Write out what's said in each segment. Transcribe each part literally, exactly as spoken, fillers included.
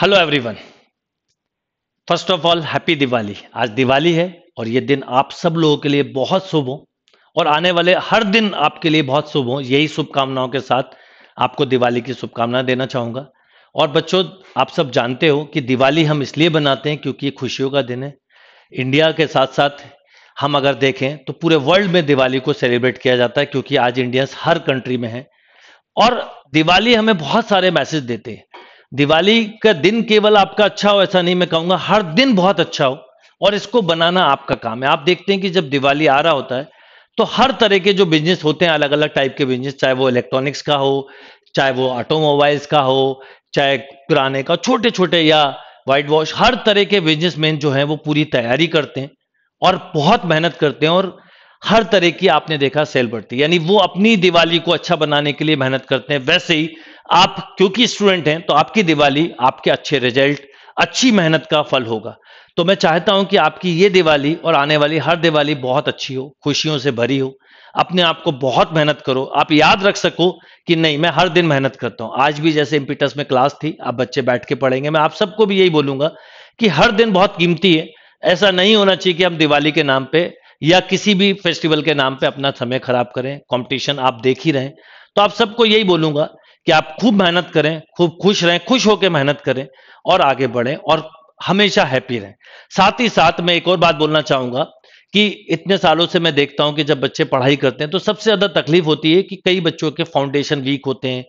Hello everyone, first of all happy Diwali. आज दिवाली है और ये दिन आप सब लोगों के लिए बहुत शुभ हो और आने वाले हर दिन आपके लिए बहुत शुभ हो। यही शुभकामनाओं के साथ आपको दिवाली की शुभकामनाएं देना चाहूँगा। और बच्चों, आप सब जानते हो कि दिवाली हम इसलिए बनाते हैं क्योंकि ये खुशियों का दिन है। इंडिया के साथ साथ हम अगर देखें तो पूरे वर्ल्ड में दिवाली को सेलिब्रेट किया जाता है, क्योंकि आज इंडियंस हर कंट्री में है और दिवाली हमें बहुत सारे मैसेज देते हैं। दिवाली का दिन केवल आपका अच्छा हो ऐसा नहीं, मैं कहूंगा हर दिन बहुत अच्छा हो, और इसको बनाना आपका काम है। आप देखते हैं कि जब दिवाली आ रहा होता है तो हर तरह के जो बिजनेस होते हैं, अलग अलग टाइप के बिजनेस, चाहे वो इलेक्ट्रॉनिक्स का हो, चाहे वो ऑटोमोबाइल्स का हो, चाहे किराने का, छोटे छोटे या वाइट वॉश, हर तरह के बिजनेसमैन जो है वो पूरी तैयारी करते हैं और बहुत मेहनत करते हैं और हर तरह की आपने देखा सेल बढ़ती है, यानी वो अपनी दिवाली को अच्छा बनाने के लिए मेहनत करते हैं। वैसे ही आप क्योंकि स्टूडेंट हैं तो आपकी दिवाली आपके अच्छे रिजल्ट, अच्छी मेहनत का फल होगा। तो मैं चाहता हूं कि आपकी ये दिवाली और आने वाली हर दिवाली बहुत अच्छी हो, खुशियों से भरी हो। अपने आप को बहुत मेहनत करो, आप याद रख सको कि नहीं मैं हर दिन मेहनत करता हूं। आज भी जैसे इम्पिटस में क्लास थी, आप बच्चे बैठ के पढ़ेंगे, मैं आप सबको भी यही बोलूंगा कि हर दिन बहुत कीमती है। ऐसा नहीं होना चाहिए कि हम दिवाली के नाम पे या किसी भी फेस्टिवल के नाम पे अपना समय खराब करें। कंपटीशन आप देख ही रहे हैं, तो आप सबको यही बोलूंगा कि आप खूब मेहनत करें, खूब खुश रहें, खुश होकर मेहनत करें और आगे बढ़ें और हमेशा हैप्पी रहें। साथ ही साथ मैं एक और बात बोलना चाहूंगा कि इतने सालों से मैं देखता हूं कि जब बच्चे पढ़ाई करते हैं तो सबसे ज्यादा तकलीफ होती है कि कई बच्चों के फाउंडेशन वीक होते हैं,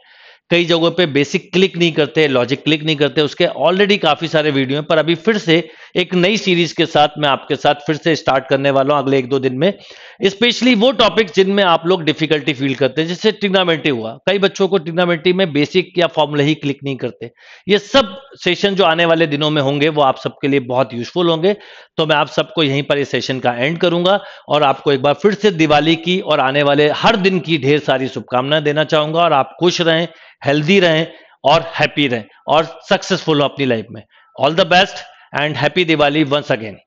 कई जगहों पे बेसिक क्लिक नहीं करते, लॉजिक क्लिक नहीं करते। उसके ऑलरेडी काफी सारे वीडियो हैं, पर अभी फिर से एक नई सीरीज के साथ मैं आपके साथ फिर से स्टार्ट करने वाला हूं अगले एक दो दिन में, स्पेशली वो टॉपिक जिनमें आप लोग डिफिकल्टी फील करते हैं। जैसे ट्रिग्नोमेट्री हुआ, कई बच्चों को ट्रिग्नोमेट्री में बेसिक या फॉर्मूला ही क्लिक नहीं करते। ये सब सेशन जो आने वाले दिनों में होंगे वो आप सबके लिए बहुत यूजफुल होंगे। तो मैं आप सबको यहीं पर इस सेशन का एंड करूंगा और आपको एक बार फिर से दिवाली की और आने वाले हर दिन की ढेर सारी शुभकामनाएं देना चाहूंगा। और आप खुश रहें, हेल्दी रहें और हैप्पी रहें और सक्सेसफुल हो अपनी लाइफ में। All the best and happy Diwali once again.